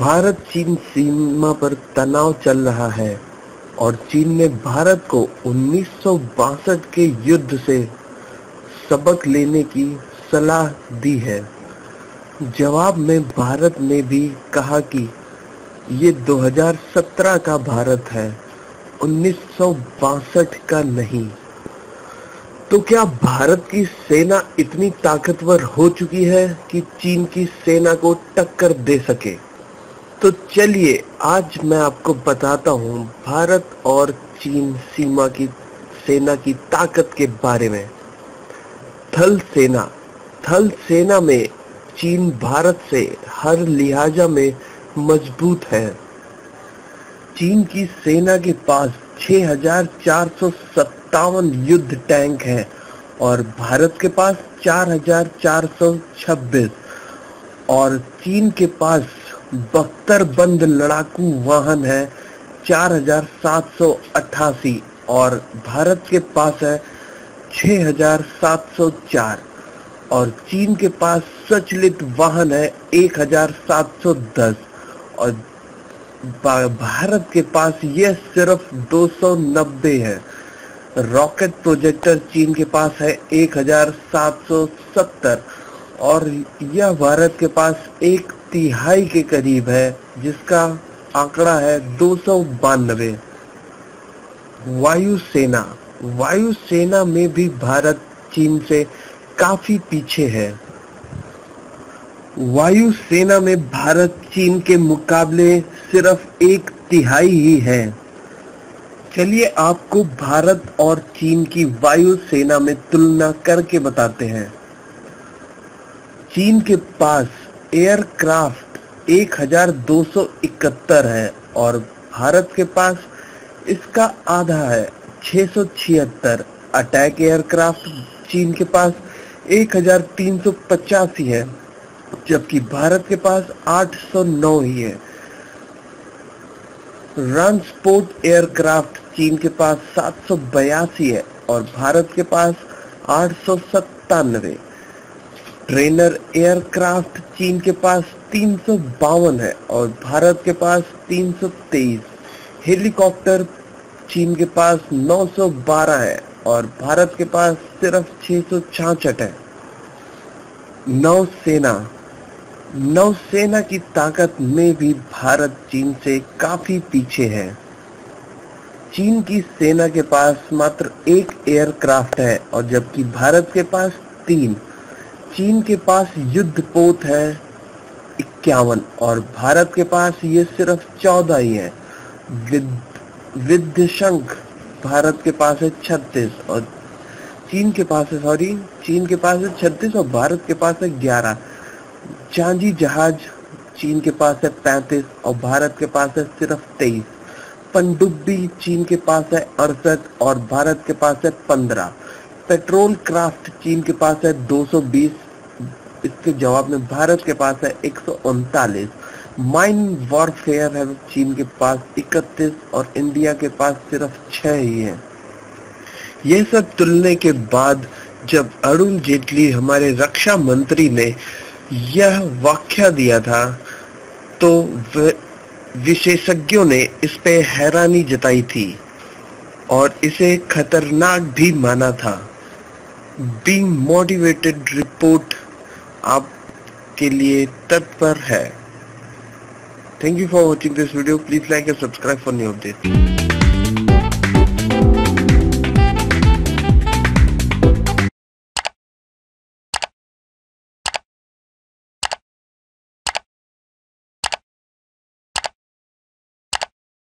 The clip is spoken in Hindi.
भारत चीन सीमा पर तनाव चल रहा है और चीन ने भारत को 1962 के युद्ध से सबक लेने की सलाह दी है। जवाब में भारत ने भी कहा कि ये 2017 का भारत है, 1962 का नहीं। तो क्या भारत की सेना इतनी ताकतवर हो चुकी है कि चीन की सेना को टक्कर दे सके? तो चलिए आज मैं आपको बताता हूँ भारत और चीन सीमा की सेना की ताकत के बारे में। थल सेना में चीन भारत से हर लिहाजा में मजबूत है। चीन की सेना के पास 6,457 युद्ध टैंक हैं और भारत के पास 4,426 और चीन के पास 72 लड़ाकू वाहन है 4,788 और भारत के पास है 6,704 और चीन के पास स्वचालित वाहन है 1,710 और भारत के पास यह सिर्फ 290 है। रॉकेट प्रोजेक्टर चीन के पास है 1,770 और यह भारत के पास 1/3 के करीब है, जिसका आंकड़ा है 292। वायुसेना में भी भारत चीन से काफी पीछे है। वायुसेना में भारत चीन के मुकाबले सिर्फ 1/3 ही है। चलिए आपको भारत और चीन की वायुसेना में तुलना करके बताते हैं। चीन के पास एयरक्राफ्ट 1,271 है और भारत के पास इसका आधा है 676। अटैक एयरक्राफ्ट चीन के पास 1,385 है, जबकि भारत के पास 809 ही है। ट्रांसपोर्ट एयरक्राफ्ट चीन के पास 782 है और भारत के पास 897। ट्रेनर एयरक्राफ्ट चीन के पास 352 है और भारत के पास 323। हेलीकॉप्टर चीन के पास 912 है और भारत के पास सिर्फ 666 है। नौसेना की ताकत में भी भारत चीन से काफी पीछे है। चीन की सेना के पास मात्र 1 एयरक्राफ्ट है और जबकि भारत के पास 3। चीन के पास युद्धपोत है 51 और भारत के पास ये सिर्फ 14 ही है। विध्वंसक भारत के पास है 36 और चीन के पास है 36 और भारत के पास है 11। जांजी जहाज चीन के पास है 35 और भारत के पास है सिर्फ 23। पनडुब्बी चीन के पास है 68 और भारत के पास है 15। पेट्रोल क्राफ्ट चीन के पास है 220, इसके जवाब में भारत के पास है 139। माइन वॉरफेयर है चीन के पास 31 और इंडिया के पास सिर्फ 6 ही है। यह सब तुलने के बाद जब अरुण जेटली हमारे रक्षा मंत्री ने यह व्याख्या दिया था तो विशेषज्ञों ने इस पे हैरानी जताई थी और इसे खतरनाक भी माना था। बीइंग मोटिवेटेड रिपोर्ट आप के लिए तत्पर है। Thank you for watching this video. Please like and subscribe for new updates.